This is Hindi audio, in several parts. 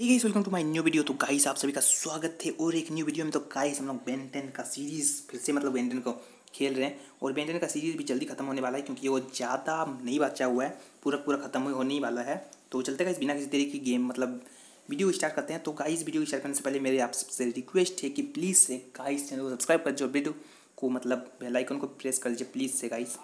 Hey guys welcome to my new video. तो गाइस आप सभी का स्वागत है और एक न्यू वीडियो में। तो गाइस हम लोग बेन 10 का सीरीज़ फिर से मतलब बेन 10 को खेल रहे हैं और बेन 10 का सीरीज़ भी जल्दी खत्म होने वाला है क्योंकि वो ज़्यादा नहीं बचा हुआ है, पूरा खत्म होने ही वाला है। तो चलते गाइस बिना किसी तरीके की गेम मतलब वीडियो स्टार्ट करते हैं। तो गाइस वीडियो स्टार्ट करने से पहले मेरे आपसे रिक्वेस्ट है कि प्लीज़ से गाइस चैनल को सब्सक्राइब कर दीजिए, वीडियो को मतलब बेल आइकन को प्रेस कर दीजिए प्लीज़ से गाइस।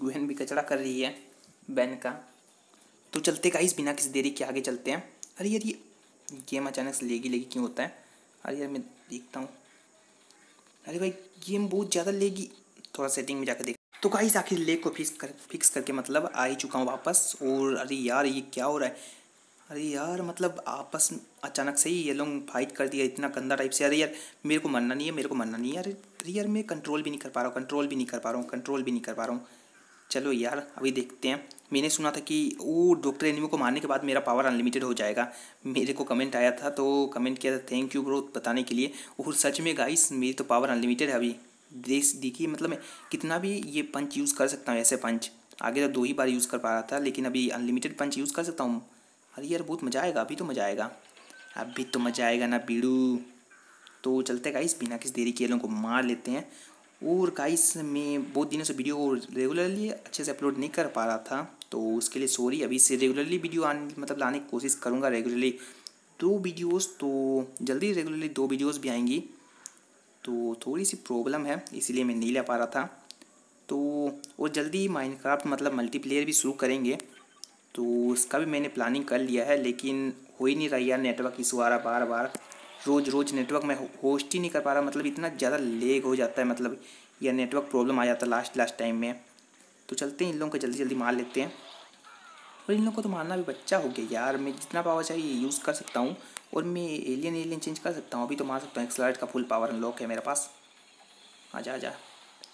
गुहन भी कचरा कर रही है बैन का। तो चलते गाइस बिना किसी देरी के आगे चलते हैं। अरे यार ये गेम अचानक से लेगी क्यों होता है? अरे यार मैं देखता हूँ, अरे भाई गेम बहुत ज़्यादा लेगी, थोड़ा सेटिंग में जाकर देख। तो गाइस आखिर लेग को फिक्स करके मतलब आ ही चुका हूँ वापस। और अरे यार ये क्या हो रहा है? अरे यार मतलब आपस में अचानक से ही ये लोग फाइट कर दिया इतना गंदा टाइप से। अरे यार मेरे को मरना नहीं है। अरे यार मैं कंट्रोल भी नहीं कर पा रहा हूँ। चलो यार अभी देखते हैं। मैंने सुना था कि वो डॉक्टर एनिमी को मारने के बाद मेरा पावर अनलिमिटेड हो जाएगा, मेरे को कमेंट आया था तो कमेंट किया था थैंक यू ब्रो बताने के लिए। और सच में गाइस मेरी तो पावर अनलिमिटेड है अभी, देखिए मतलब मैं कितना भी ये पंच यूज़ कर सकता हूँ। ऐसे पंच आगे तो 2 ही बार यूज़ कर पा रहा था लेकिन अभी अनलिमिटेड पंच यूज़ कर सकता हूँ। अरे यार बहुत मज़ा आएगा अभी तो मज़ा आएगा ना बीड़ू। तो चलते गाइस बिना किसी देरी के लोगों को मार लेते हैं। और गाइस मैं बहुत दिनों से वीडियो रेगुलरली अच्छे से अपलोड नहीं कर पा रहा था तो उसके लिए सॉरी। अभी से रेगुलरली वीडियो लाने की कोशिश करूँगा, रेगुलरली 2 वीडियोस। तो जल्दी रेगुलरली 2 वीडियोस भी आएंगी। तो थोड़ी सी प्रॉब्लम है इसीलिए मैं नहीं ले पा रहा था। तो और जल्दी माइनक्राफ्ट मतलब मल्टीप्लेयर भी शुरू करेंगे तो उसका भी मैंने प्लानिंग कर लिया है लेकिन हो ही नहीं रहा यार, नेटवर्क इशू आ रहा बार रोज़ नेटवर्क में होस्ट ही नहीं कर पा रहा, मतलब इतना ज़्यादा लेग हो जाता है, मतलब यह नेटवर्क प्रॉब्लम आ जाता है लास्ट टाइम में। तो चलते हैं इन लोगों को जल्दी मार लेते हैं। और इन लोगों को तो मारना भी बच्चा हो गया यार, मैं जितना पावर चाहिए यूज़ कर सकता हूँ। और मैं एलियन चेंज कर सकता हूँ, अभी तो मार सकता हूँ, एक्सलरेट का फुल पावर अनलॉक है मेरे पास। आजा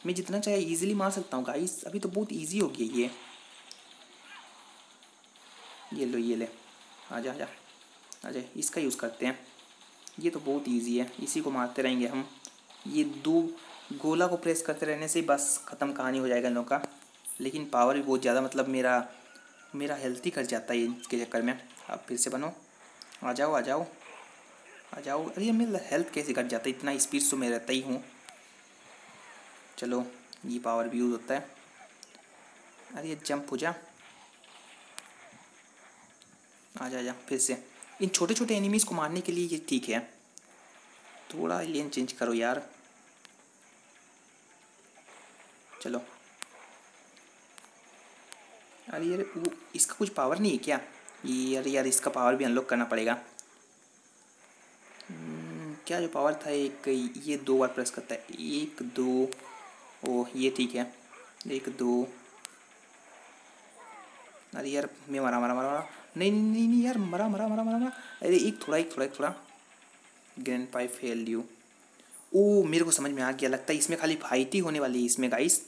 मैं जितना चाहे ईजिली मार सकता हूँ गाइस, अभी तो बहुत ईजी हो गया ये ले आजा इसका यूज़ करते हैं, ये तो बहुत इजी है, इसी को मारते रहेंगे हम। ये 2 गोला को प्रेस करते रहने से बस ख़त्म कहानी हो जाएगा इन लोगों का। लेकिन पावर भी बहुत ज़्यादा मतलब मेरा हेल्थ ही कर जाता है इसके चक्कर में। आप फिर से बनो, आ जाओ। अरे मेरा हेल्थ कैसे कट जाता है, इतना स्पीड तो मैं रहता ही हूँ। चलो ये पावर भी यूज़ होता है। अरे ये जंप हो जा, आ जा फिर से। इन छोटे एनिमीज़ को मारने के लिए ये ठीक है। थोड़ा लेन चेंज करो यार, चलो। अरे यार वो इसका कुछ पावर नहीं है क्या ये? अरे यार इसका पावर भी अनलॉक करना पड़ेगा क्या? जो पावर था एक, ये 2 बार प्रेस करता है, 1 2, ओह ये ठीक है 1 2। अरे यार मैं मरा। नहीं यार मरा। अरे एक थोड़ा। ग्रैंड पाई फेल यू। ओ मेरे को समझ में आ गया, लगता है इसमें खाली फाइट ही होने वाली है इसमें गाइस।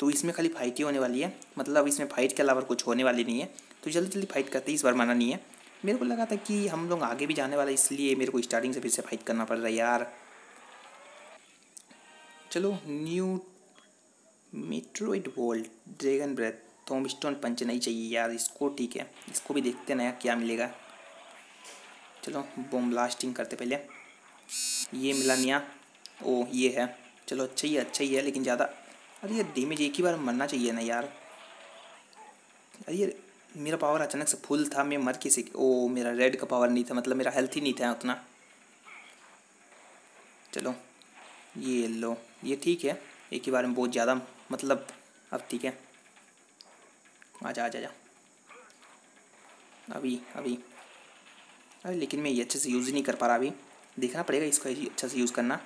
तो इसमें खाली फाइट ही होने वाली है, मतलब इसमें फाइट के अलावा कुछ होने वाली नहीं है। तो जल्दी फाइट करते हैं, इस बार मना नहीं है। मेरे को लगा था कि हम लोग आगे भी जाने वाला इसलिए मेरे को स्टार्टिंग से फिर से फाइट करना पड़ रहा है यार। चलो new Metroid vault dragon breath थॉम stone punch नहीं चाहिए यार इसको, ठीक है इसको भी देखते हैं नया क्या मिलेगा। चलो बम ब्लास्टिंग करते पहले, ये मिला नया, ओ ये है, चलो अच्छा ही है लेकिन ज़्यादा। अरे यार डैमेज एक ही बार मरना चाहिए ना यार। अरे यार मेरा पावर अचानक से फुल था, मैं मर किसी, ओ मेरा रेड का पावर नहीं था, मतलब मेरा हेल्थ ही नहीं था उतना। चलो ये लो, ये ठीक है एक ही बार में बहुत ज़्यादा, मतलब अब ठीक है। आजा अभी। अरे लेकिन मैं ये अच्छे से यूज़ ही नहीं कर पा रहा, अभी देखना पड़ेगा इसको अच्छे से यूज़ करना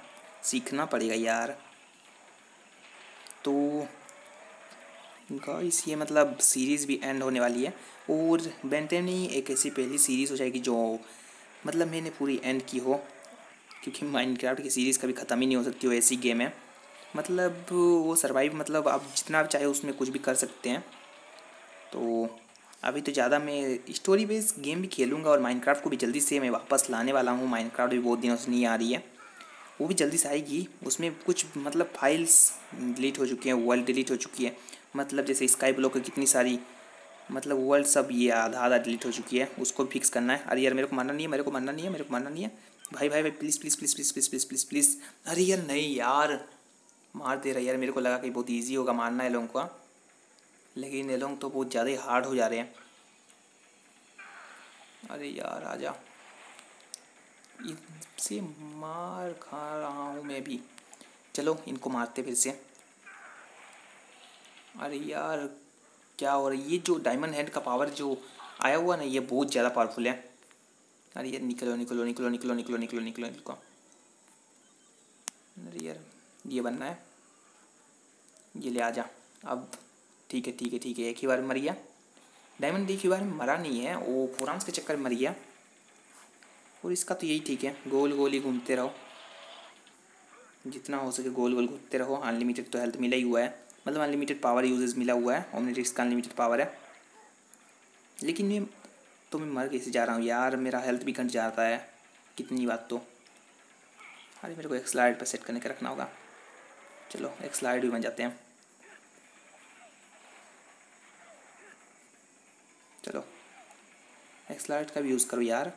सीखना पड़ेगा यार। तो गाइस ये मतलब सीरीज़ भी एंड होने वाली है और बेन 10 नहीं एक ऐसी पहली सीरीज़ हो जाएगी जो मतलब मैंने पूरी एंड की हो, क्योंकि माइनक्राफ्ट की सीरीज़ कभी ख़त्म ही नहीं हो सकती, वो ऐसी गेम है मतलब वो सर्वाइव, मतलब आप जितना आप चाहे उसमें कुछ भी कर सकते हैं। तो अभी तो ज़्यादा मैं स्टोरी बेस्ड गेम भी खेलूँगा और माइनक्राफ्ट को भी जल्दी से मैं वापस लाने वाला हूँ। माइनक्राफ्ट भी बहुत दिनों से नहीं आ रही है, वो भी जल्दी से आएगी। उसमें कुछ मतलब फाइल्स डिलीट हो चुके हैं, वर्ल्ड डिलीट हो चुकी है, मतलब जैसे स्काई ब्लॉक की कितनी सारी मतलब वर्ल्ड सब ये आधा डिलीट हो चुकी है, उसको फिक्स करना है। अरे यार मेरे को मानना नहीं है भाई प्लीज़। अरे यार नहीं यार मार दे रहा यार, मेरे को लगा कि बहुत ईजी होगा मारना है लोगों का, लेकिन ये लोग तो बहुत ज़्यादा हार्ड हो जा रहे हैं। अरे यार आजा, इनसे मार खा रहा हूँ मैं भी। चलो इनको मारते फिर से। अरे यार क्या हो रहा है, ये जो डायमंड हैंड का पावर जो आया हुआ ना ये बहुत ज़्यादा पावरफुल है। अरे यार निकलो। अरे यार ये बनना है, ये ले आजा अब। ठीक है एक ही बार मर गया डायमंड, एक ही बार मरा नहीं है, वो फोरांस के चक्कर में मर गया। और इसका तो यही ठीक है, गोल गोल ही घूमते रहो, जितना हो सके गोल गोल घूमते रहो। अनलिमिटेड तो हेल्थ मिला ही हुआ है, मतलब अनलिमिटेड पावर यूजेस मिला हुआ है, ओमनीट्रिक्स का अनलिमिटेड पावर है। लेकिन मैं तो मैं मर कैसे जा रहा हूँ यार, मेरा हेल्थ भी घट जाता है कितनी बात तो। अरे मेरे को एक्सलाइड पर सेट करने का रखना होगा, चलो एक्सलाइड भी बन जाते हैं। चलो एक्सलाइड का भी यूज़ करो यार,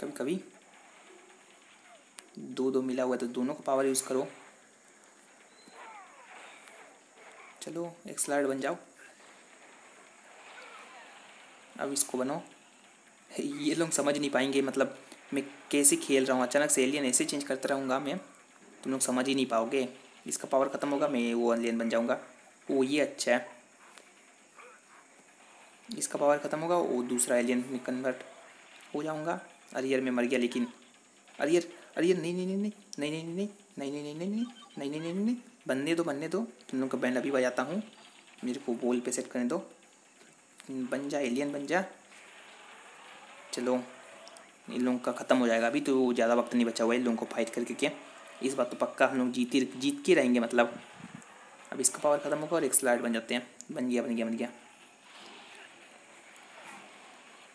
कभी कभी दो मिला हुआ है तो दोनों का पावर यूज़ करो। चलो एक्सलाइड बन जाओ, अब इसको बनो। ये लोग समझ नहीं पाएंगे मतलब मैं कैसे खेल रहा हूँ, अचानक से एलियन ऐसे चेंज करता रहूँगा मैं, तुम लोग समझ ही नहीं पाओगे। इसका पावर ख़त्म होगा, मैं वो एलियन बन जाऊँगा। वो ये अच्छा है, इसका पावर ख़त्म होगा, वो दूसरा एलियन में कन्वर्ट हो जाऊँगा। अरियर में मर गया लेकिन, अरियर नहीं, बनने दो। तुम लोग का बैंड अभी बजाता हूँ, मेरे को बोल पे सेट करने दो। बन जा एलियन बन जा। चलो इन लोगों का ख़त्म हो जाएगा, अभी तो ज़्यादा वक्त नहीं बचा हुआ है इन लोगों को फाइट करके। क्या इस बात तो पक्का हम लोग जीत के रहेंगे मतलब। अब इसका पावर ख़त्म होगा और एक स्लाइड बन जाते हैं। बन गया।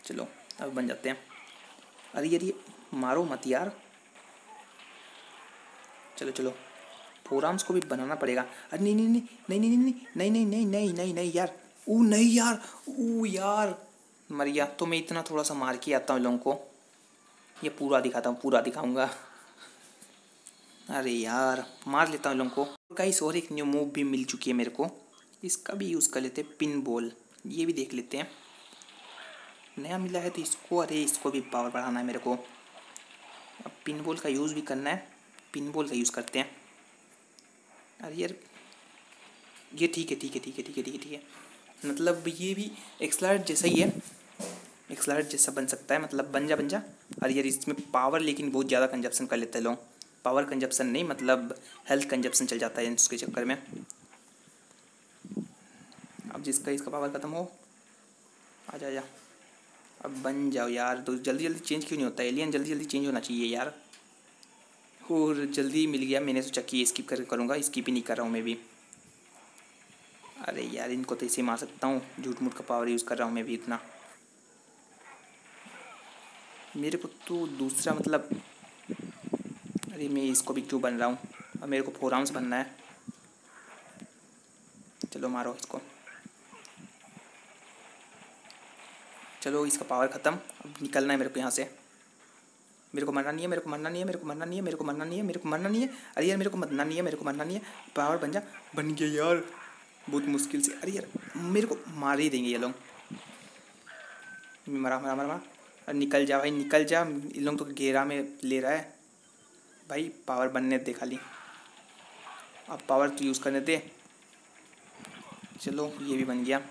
चलो अब बन जाते हैं। अरे यार ये मारो मत यार, चलो फोराम्स को भी बनाना पड़ेगा। अरे नहीं यार, ओ नहीं यार, ओ यार मर गया। तो मैं इतना थोड़ा सा मार के आता हूँ लोगों को, ये पूरा दिखाता हूँ, पूरा दिखाऊंगा। अरे यार मार लेता हूँ लोगों को। गाइस और एक न्यू मूव भी मिल चुकी है मेरे को, इसका भी यूज़ कर लेते हैं, पिन बॉल। ये भी देख लेते हैं, नया मिला है तो इसको। अरे इसको भी पावर बढ़ाना है मेरे को, अब पिन बॉल का यूज़ भी करना है, पिन बॉल का यूज़ करते हैं। अरे यार ये ठीक है, मतलब ये भी एक्सलाइड जैसा ही है, एक्सलाइड जैसा बन सकता है मतलब। बन जा। अरे यार इसमें पावर लेकिन बहुत ज़्यादा कंजप्शन कर लेते हैं लोग, पावर कंजप्शन नहीं मतलब हेल्थ कंजप्शन चल जाता है इसके चक्कर में। अब जिसका इसका पावर ख़त्म हो, आ जा। अब बन जाओ यार, तो जल्दी चेंज क्यों नहीं होता एलियन, जल्दी चेंज होना चाहिए यार। और जल्दी मिल गया, मैंने सोचा कि स्किप करूँगा, स्किप ही नहीं कर रहा हूँ मैं भी। अरे यार इनको तो ऐसे मार सकता हूँ, झूठ मूठ का पावर यूज़ कर रहा हूँ मैं भी इतना। मेरे को तो दूसरा मतलब, अरे मैं इसको भी क्यों बन रहा हूँ, अब मेरे को फोर आर्म्स बनना है। चलो मारो इसको, चलो इसका पावर ख़त्म। अब निकलना है मेरे को यहाँ से, मेरे को मरना नहीं है। अरे यार मेरे को मरना नहीं है। पावर बन जा, बन गया यार बहुत मुश्किल से। अरे यार मेरे को मार ही देंगे ये लोग, मरा। अरे निकल जा भाई, निकल जा, इन लोग तो घेरा में ले रहा है भाई। पावर बनने दे खाली, अब पावर तो यूज़ करने दे। चलो ये भी बन गया,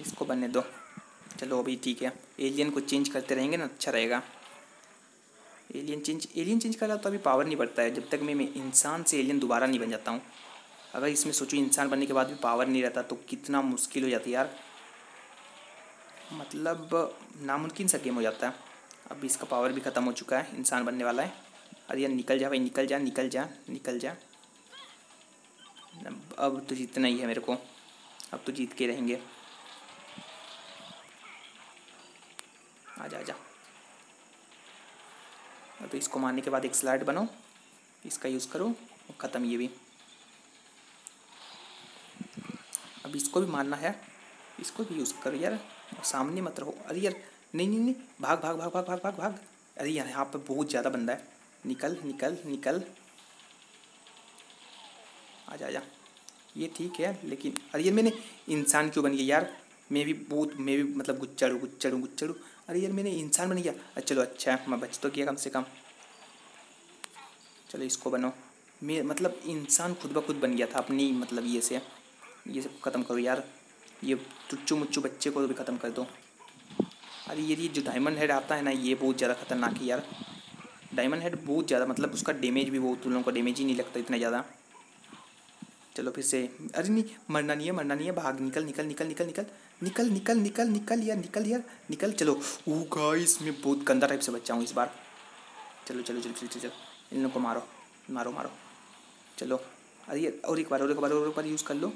इसको बनने दो। चलो अभी ठीक है, एलियन को चेंज करते रहेंगे ना, अच्छा रहेगा। एलियन चेंज कर रहा तो अभी पावर नहीं बढ़ता है, जब तक मैं इंसान से एलियन दोबारा नहीं बन जाता हूँ। अगर इसमें सोचो इंसान बनने के बाद भी पावर नहीं रहता तो कितना मुश्किल हो जाती है यार, मतलब नामुमकिन सा गेम हो जाता है। अब इसका पावर भी ख़त्म हो चुका है, इंसान बनने वाला है। अरे यार निकल जा भाई। अब तो जीतना ही है मेरे को, अब तो जीत के रहेंगे। आजा आजा। तो इसको मारने के बाद एक स्लाइड बनाओ, इसका यूज़ करो, ख़त्म ये भी। अब इसको भी मारना है, इसको भी यूज़ करो यार, सामने मत रहो। अरे यार नहीं नहीं नहीं, भाग भाग भाग भाग भाग भाग भाग। अरे यार यहाँ पर बहुत ज़्यादा बंदा है, निकल निकल निकल। आजा आजा, ये ठीक है लेकिन अरे यार मैंने इंसान क्यों बन गया यार, मैं भी मतलब गुच्चर हूँ। अरे यार मैंने इंसान बन गया। चलो अच्छा है मैं बच तो किया कम से कम। चलो इसको बनो, मैं मतलब इंसान खुद ब खुद बन गया था अपनी मतलब ये से ख़त्म करो यार, ये चुच्चू मुच्चू बच्चे को भी ख़त्म कर दो। अरे ये जो डायमंड हेड आता है ना, ये बहुत ज़्यादा खतरनाक है यार। डायमंड हेड बहुत ज़्यादा मतलब उसका डैमेज भी बहुत, उन लोगों को डैमेज ही नहीं लगता इतना ज़्यादा। चलो फिर से, अरे नहीं मरना नहीं है, मरना नहीं है, भाग निकल निकल निकल निकल निकल निकल निकल निकल निकल यार, निकल यार निकल। चलो ओ गाइस मैं बहुत गंदा टाइप से बचा हूँ इस बार। चलो चलो चलो चलो चलो इन लोगों को मारो मारो मारो। चलो अरे यार और एक बार यूज़ कर लो,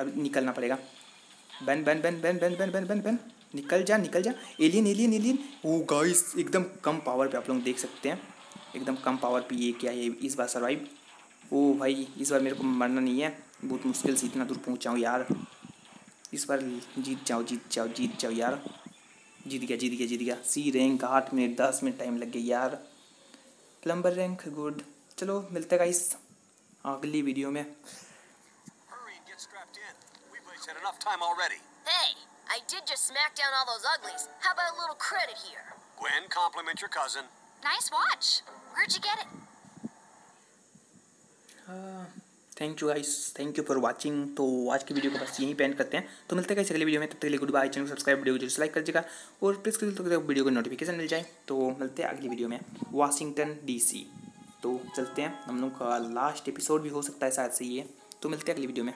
अब निकलना पड़ेगा। Ban ban ban ban ban ban ban ban ban, निकल जा निकल जा। Alien alien alien. ओ गाइस एकदम कम पावर पे आप लोग देख सकते हैं, एकदम कम पावर पे ये क्या है इस बार सर्वाइव। ओ भाई इस बार मेरे को मरना नहीं है, बहुत मुश्किल से इतना दूर पहुंचाऊँ यार, इस बार जीत जाओ यार। जीत गया। C rank 8 minute 10 minute time लग गया यार, प्लम्बर रैंक गुड। चलो मिलते हैं गाइस अगली वीडियो में। I did just smack down all those uglies. How about a little credit here? Gwen, compliment your cousin. Nice watch. Where'd you get it? Thank you guys. Thank you for watching. तो आज की वीडियो को बस यहीं पे एंड करते हैं। तो मिलते हैं गाइस अगली वीडियो में, तब तक के लिए गुड बाय। चैनल को सब्सक्राइब, वीडियो को जरूर लाइक करिएगा और प्रेस कर दीजिएगा वीडियो को नोटिफिकेशन मिल जाए। तो मिलते हैं अगली वीडियो में, वाशिंगटन DC। तो चलते हैं, हम लोग का लास्ट एपिसोड भी हो सकता है शायद से ये। तो मिलते हैं अगली वीडियो में।